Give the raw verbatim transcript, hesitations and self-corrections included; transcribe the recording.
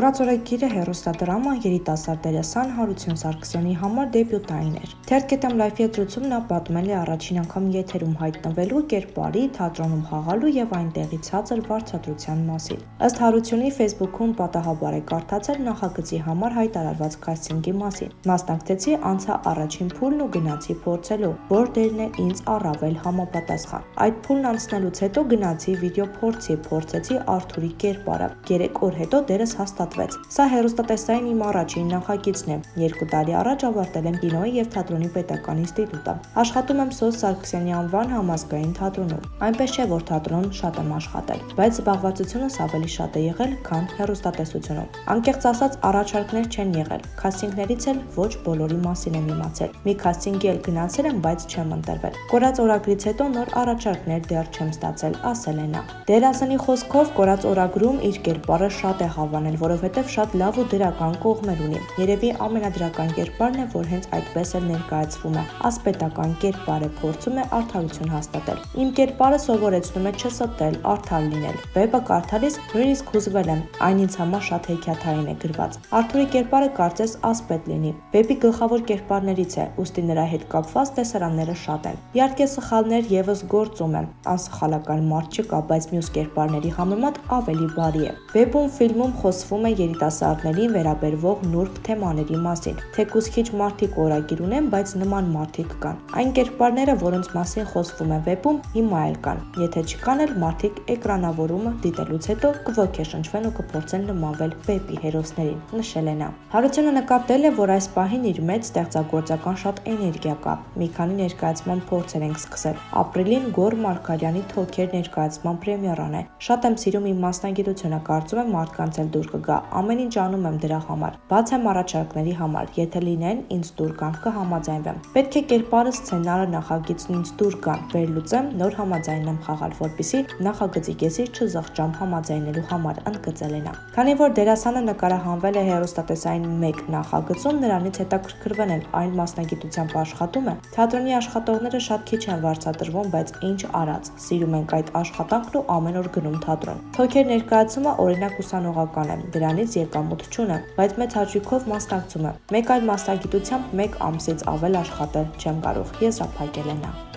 Կորածորակիրը հեռուստադրամը երիտասարդերասան Հարություն Սարգսյանի համար դեբյուտային էր։ Թերթկետեմ լայֆի եզրույթում նա պատմել է առաջին անգամ եթերում հայտնվելու, կերպարի, թատրոնում խաղալու եւ այնտեղի ցածր վարձատրության մասին։ Ըստ Հարությունի Facebook-ում պատահաբար է կարդացել նախագծի համար հայտարարված կաստինգի մասին։ Մասնակցեցի, անցա առաջին փուլն ու գնացի փորձելու, որ դերն է ինձ առավել համապատասխան։ Այդ փուլն անցնելուց հետո գնացի վիդեոփորձի, փորձեցի Արթուրի կերպարը։ երեք օր հետո դերս հաստատվեց։ Սա հեռուստատեսային իմ առաջին նախագիծն է։ Երկու տարի առաջ ավարտել եմ կինոյի և թատրոնի պետական ինստիտուտը։ Աշխատում եմ Սոս Սարգսյանի անվան համազգային թատրոնում։ Այնպես չէ, որ թատրոնում շատ եմ աշխատել, բայց զբաղվածությունս ավելի շատ է եղել, քան հեռուստատեսությունում։ Անկեղծ ասած, առաջարկներ չեն եղել։ Քաստինգներից էլ ոչ բոլորի մասին եմ իմացել։ Մի քաստինգի էլ գնացել եմ, բայց չեմ ընտրվել։ Կորած օրագրից հետո նոր առաջարկներ դեռ չեմ ստացել, ասել է նա։ Դերասանի խոսքով կորած օրագրում իր կերպարը շատ է հավանել, որովհետև շատ լավ ու դրական կողմեր ունի։ Երևի ամենադրական կերպարն է, որ հենց այդպես էլ ներկայացվում է։ Ասպետական կերպարը փորձում է արդարություն հաստատել։ Իմ կերպարը սովորեցնում է չստել, արդար լինել։ Վեպը կարդալիս նույնիսկ հուզվել եմ, այն ինձ համար շատ հեքիաթային է գրված։ Արթուրի կերպարը կարծես ասպետ լինի։ Վեպի գլխավոր կերպարներից է, ուստի նրա հետ կապված տեսարանները շատ են։ Իհարկե սխալներ եւս գործում են, անսխալական մարդ չկա, բայց մյուս կերպարների համեմատ ավելի բարի է։ Վեպում, ֆիլմում խոսվում է երիտասարդներին վերաբերվող նուրբ թեմաների մասին։ Թեկուզ քիչ մարդիկ օրագիր ունեն, բայց նման մարդիկ կան։ Այն կերպարները, որոնց մասին խոսվում է վեպում, հիմա էլ կան։ Եթե չկան էլ, մարդիկ էկրանավորումը դիտելուց հետո կոգեշնչվեն ու կփորձեն նմանվել վեպի հերոսներին, նշել է նա։ Հարությունը նկատել է, որ այս պահին իր մեջ ստեղծագործական շատ էներգիա կա։ Մի քանի ներկայացման փորձեր ենք սկսել։ Ապրիլին Գոր Մարգարյանի «Թոքեր» ներկայացման պրեմիերան է։ Շատ եմ սիրում իմ մասնագիտությունը, կարծում եմ մարդկանց էլ դուր կգա, ամեն ինչ անում եմ դրա համար, բաց եմ առաջարկների համար, եթե լինեն, ինձ դուր կան, կհամաձայնվեմ։ Պետք է կերպարը, սցենարը, նախագիծն ինձ դուր կան, վերլուծեմ, նոր համաձայնեմ խաղալ, որպեսզի նախագծի կեսի չզղջամ համաձայնելու համար, ընդգծել է նա։ Քանի որ դերասանը նկարահանվել է հեռուստատեսային մեկ նախագծում, նրանից հետաքրքրվել են, այն մասնագիտությամբ աշխատում է։ Թատրոնի աշխատողները շատ քիչ են վարձատրվում, բայց ինչ արած, սիրում ենք այդ աշխատանքն ու ամեն օր գնում թատրոն։ «Թոքեր» ներկայացումը օրինակ ուսանողական է, դրանից եկամուտ չունեմ, բայց մեծ հաճույքով մասնակցում եմ։ Մեկ այլ մասնագիտությամբ մեկ ամսից ավել աշխատել չեմ կարող, եզրափակել է նա։